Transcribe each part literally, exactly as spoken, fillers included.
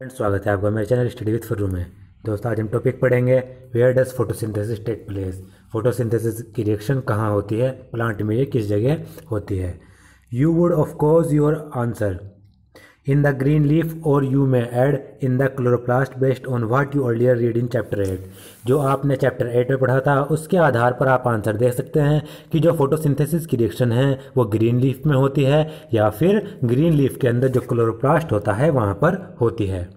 Friends, स्वागत है आपका मेरे चैनल स्टडी विद फरू में। दोस्तों, आज हम टॉपिक पढ़ेंगे where does photosynthesis take place. Photosynthesis की रिएक्शन कहाँ होती है, प्लांट में ये किस जगह होती है। You would of course your answer in the green leaf और you may add in the chloroplast based on what you earlier read in chapter eight. जो आपने चैप्टर एट में पढ़ा था उसके आधार पर आप आंसर दे सकते हैं कि जो फोटोसिंथेसिस की रिएक्शन है वो ग्रीन लीफ में होती है या फिर ग्रीन लीफ के अंदर जो क्लोरोप्लास्ट होता है वहाँ पर होती है।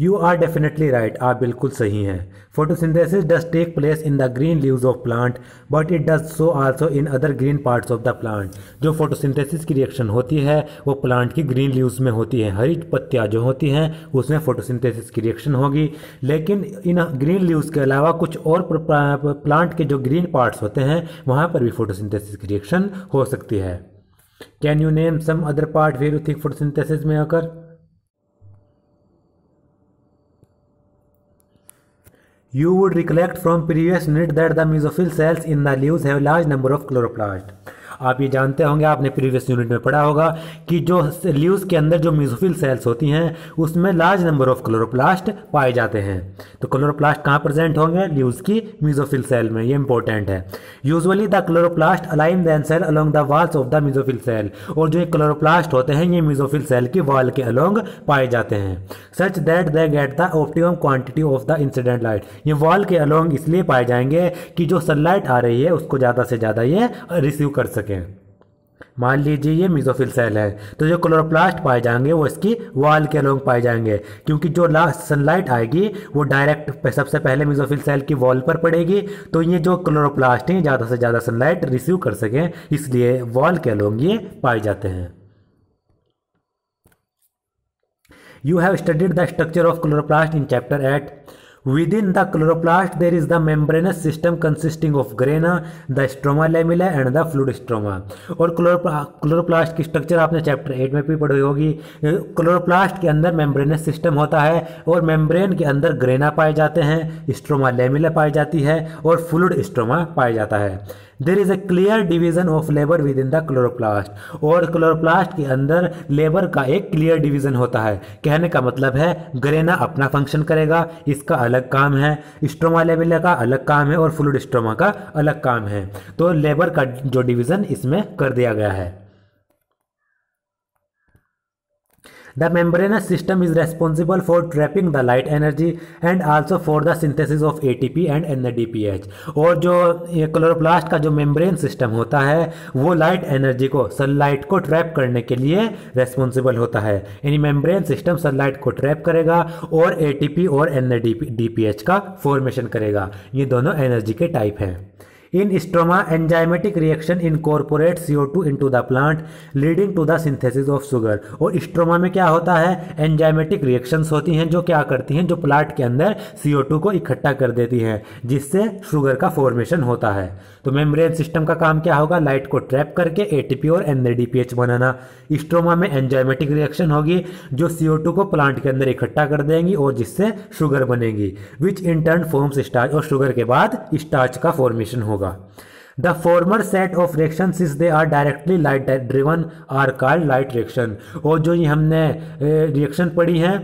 यू आर डेफिनेटली राइट, आप बिल्कुल सही हैं। Photosynthesis does take place in the green leaves of plant but it does so also in other green parts of the plant. जो फोटोसिंथेसिस की रिएक्शन होती है वो प्लांट की ग्रीन लीव्स में होती है, हरी पत्तियाँ जो होती हैं उसमें फोटोसिंथेसिस की रिएक्शन होगी, लेकिन इन ग्रीन लीव्स के अलावा कुछ और प्लांट के जो ग्रीन पार्ट्स होते हैं वहाँ पर भी फोटोसिंथेसिस की रिएक्शन हो सकती है। Can you name some other part where you think photosynthesis में आकर। You would recollect from previous unit that the mesophyll cells in the leaves have large number of chloroplast. आप ये जानते होंगे, आपने प्रीवियस यूनिट में पढ़ा होगा कि जो लीव्स के अंदर जो मेसोफिल सेल्स होती हैं उसमें लार्ज नंबर ऑफ क्लोरोप्लास्ट पाए जाते हैं। तो क्लोरोप्लास्ट कहाँ प्रेजेंट होंगे, लीव्स की मेसोफिल सेल में, ये इंपॉर्टेंट है। Usually the chloroplast align then cell along the walls of the mesophyll cell. और जो क्लोरोप्लास्ट होते हैं ये मेसोफिल सेल की वॉल के अलोंग पाए जाते हैं। Such that they get the optimum quantity of the incident light. ये वॉल के अलोंग इसलिए पाए जाएंगे कि जो सनलाइट आ रही है उसको ज़्यादा से ज़्यादा ये रिसीव कर सकें। मान लीजिए ये मेसोफिल सेल है तो जो क्लोरोप्लास्ट पाए जाएंगे वो इसकी वॉल के अलोंग पाए जाएंगे, क्योंकि जो लास्ट सनलाइट आएगी वो डायरेक्ट सबसे पहले मेसोफिल सेल की वॉल पर पड़ेगी। तो ये जो क्लोरोप्लास्ट हैं ज़्यादा से ज़्यादा सनलाइट रिसीव कर सकें इसलिए वॉल के अलोंग ये पाए जाते हैं। You have studied the structure of chloroplast in chapter eight. Within the chloroplast there is the membranous system consisting of grana, the stroma lamella and the fluid stroma। और chloroplast की structure आपने chapter eight में भी पढ़ी होगी। Chloroplast के अंदर membranes system होता है और मेम्ब्रेन के अंदर ग्रेना पाए जाते हैं, स्ट्रोमा लेमिला पाई जाती है और फ्लूइड स्ट्रोमा पाया जाता है। There is a clear division of labour within the chloroplast. और क्लोरोप्लास्ट के अंदर लेबर का एक क्लियर डिवीज़न होता है। कहने का मतलब है ग्रेना अपना फंक्शन करेगा, इसका अलग काम है, स्ट्रोमा लेमिला का अलग काम है और फ्लूइड स्ट्रोमा का अलग काम है। तो लेबर का जो डिवीज़न इसमें कर दिया गया है। The membranous system is responsible for trapping the light energy and also for the synthesis of A T P and N A D P H। और जो क्लोरोप्लास्ट का जो मेम्ब्रेन सिस्टम होता है वो लाइट एनर्जी को, सनलाइट को trap करने के लिए रेस्पॉन्सिबल होता है। यानी मेम्ब्रेन सिस्टम सनलाइट को ट्रैप करेगा और A T P और N A D P H का फॉर्मेशन करेगा। ये दोनों एनर्जी के टाइप हैं। In stroma enzymatic reaction incorporate C O two into the plant leading to the synthesis of sugar. और स्ट्रोमा में क्या होता है, एंजाइमेटिक रिएक्शंस होती हैं जो क्या करती हैं, जो प्लांट के अंदर C O टू को इकट्ठा कर देती हैं जिससे शुगर का फॉर्मेशन होता है। तो मेम्ब्रेन सिस्टम का काम क्या होगा, लाइट को ट्रैप करके A T P और N A D P H बनाना। स्ट्रोमा में एंजाइमेटिक रिएक्शन होगी जो C O टू को प्लांट के अंदर इकट्ठा कर देंगी और जिससे शुगर बनेगी, which in turn forms starch. और शुगर के बाद स्टार्च का फॉर्मेशन होगा। The former set of reactions, since they are directly light driven, are called light reaction। और जो ये हमने रिएक्शन पढ़ी है,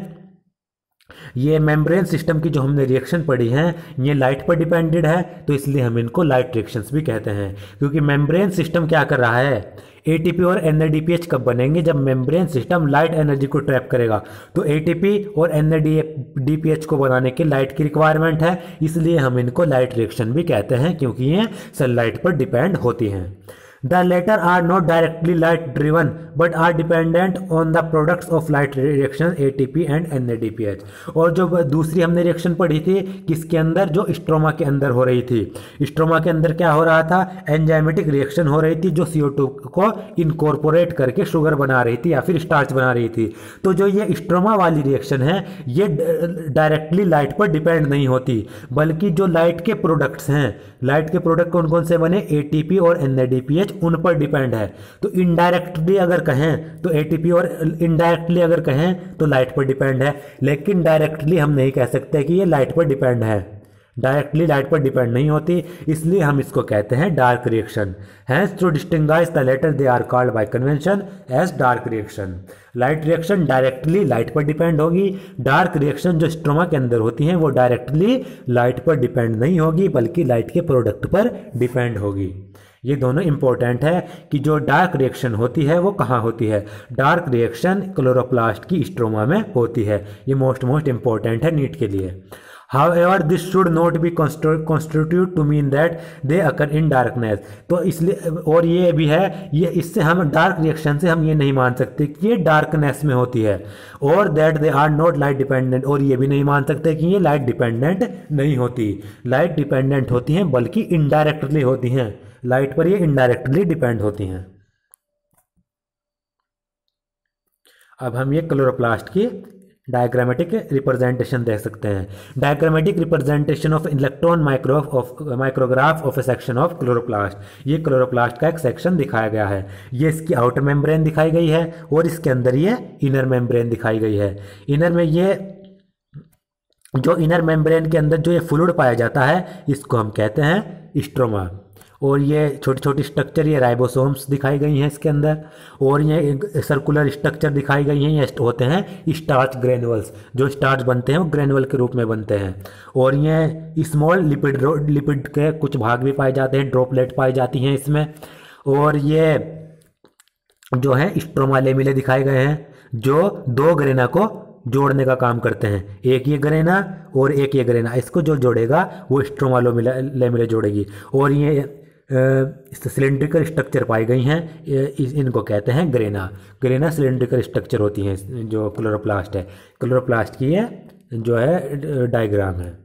ये मेम्ब्रेन सिस्टम की जो हमने रिएक्शन पढ़ी हैं ये लाइट पर डिपेंडेड है, तो इसलिए हम इनको लाइट रिएक्शंस भी कहते हैं। क्योंकि मेम्ब्रेन सिस्टम क्या कर रहा है, A T P और N A D P H कब बनेंगे, जब मेम्ब्रेन सिस्टम लाइट एनर्जी को ट्रैप करेगा। तो A T P और N A D P H को बनाने के लाइट की रिक्वायरमेंट है, इसलिए हम इनको लाइट रिएक्शन भी कहते हैं क्योंकि ये सनलाइट पर डिपेंड होती हैं। The latter are not directly light driven but are dependent on the products of light reaction A T P and N A D P H। और जो दूसरी हमने रिएक्शन पढ़ी थी किसके अंदर, जो स्ट्रोमा के अंदर हो रही थी। स्ट्रोमा के अंदर क्या हो रहा था, एंजाइमेटिक रिएक्शन हो रही थी जो C O टू को इनकॉर्पोरेट करके शुगर बना रही थी या फिर स्टार्च बना रही थी। तो जो ये स्ट्रोमा वाली रिएक्शन है ये डायरेक्टली लाइट पर डिपेंड नहीं होती, बल्कि जो लाइट के प्रोडक्ट्स हैं, लाइट के प्रोडक्ट कौन कौन से बने, A T P और N A D P H, उन पर डिपेंड है। तो इनडायरेक्टली अगर कहें तो A T P और इनडायरेक्टली अगर कहें तो लाइट पर डिपेंड है, लेकिन डायरेक्टली हम नहीं कह सकते कि ये लाइट पर डिपेंड है। डायरेक्टली लाइट पर डिपेंड नहीं होती, इसलिए हम इसको कहते हैं dark reaction. Hence to distinguish the latter they are called by convention as dark reaction. Light reaction directly light पर डिपेंड होगी, डार्क रिएक्शन जो स्ट्रोमा के अंदर होती हैं वो डायरेक्टली लाइट पर डिपेंड नहीं होगी बल्कि लाइट के प्रोडक्ट पर डिपेंड होगी। ये दोनों इंपॉर्टेंट है कि जो डार्क रिएक्शन होती है वो कहाँ होती है। डार्क रिएक्शन क्लोरोप्लास्ट की स्ट्रोमा में होती है, ये मोस्ट मोस्ट इंपॉर्टेंट है नीट के लिए। However, this should not be constituted to mean that they occur in darkness। तो इसलिए और ये भी है, ये इससे हम डार्क रिएक्शन से हम ये नहीं मान सकते कि ये डार्कनेस में होती है, और that they are not light dependent, और ये भी नहीं मान सकते कि ये लाइट डिपेंडेंट नहीं होती। लाइट डिपेंडेंट होती हैं बल्कि इनडायरेक्टली होती हैं, लाइट पर ये इनडायरेक्टली डिपेंड होती हैं। अब हम ये क्लोरोप्लास्ट की डायग्रामेटिक रिप्रेजेंटेशन देख सकते हैं। Diagrammatic representation of electron micrograph of micrograph of a section of chloroplast. ये क्लोरोप्लास्ट का एक सेक्शन दिखाया गया है, ये इसकी आउटर मेम्ब्रेन दिखाई गई है और इसके अंदर ये इनर मेम्ब्रेन दिखाई गई है। इनर में ये जो इनर मेम्ब्रेन के अंदर जो ये फ्लूइड पाया जाता है इसको हम कहते हैं स्ट्रोमा, और ये छोटी छोटी स्ट्रक्चर ये राइबोसोम्स दिखाई गई हैं इसके अंदर, और ये सर्कुलर स्ट्रक्चर दिखाई गई हैं, ये होते हैं स्टार्च ग्रेनुअल्स। जो स्टार्च बनते हैं वो ग्रेनुअल के रूप में बनते हैं, और ये स्मॉल लिपिड लिपिड के कुछ भाग भी पाए जाते हैं, ड्रॉपलेट पाई जाती हैं इसमें, और ये जो है स्ट्रोमा लैमेला दिखाए गए हैं जो दो ग्रेना को जोड़ने का काम करते हैं, एक ये ग्रेना और एक ये ग्रेना, इसको जो जोड़ेगा वो स्ट्रोमा लैमेला जोड़ेगी। और ये सिलेंड्रिकल स्ट्रक्चर पाई गई हैं, इनको कहते हैं ग्रेना। ग्रेना सिलेंड्रिकल स्ट्रक्चर होती हैं जो क्लोरोप्लास्ट है। क्लोरोप्लास्ट की ये जो है डायग्राम है।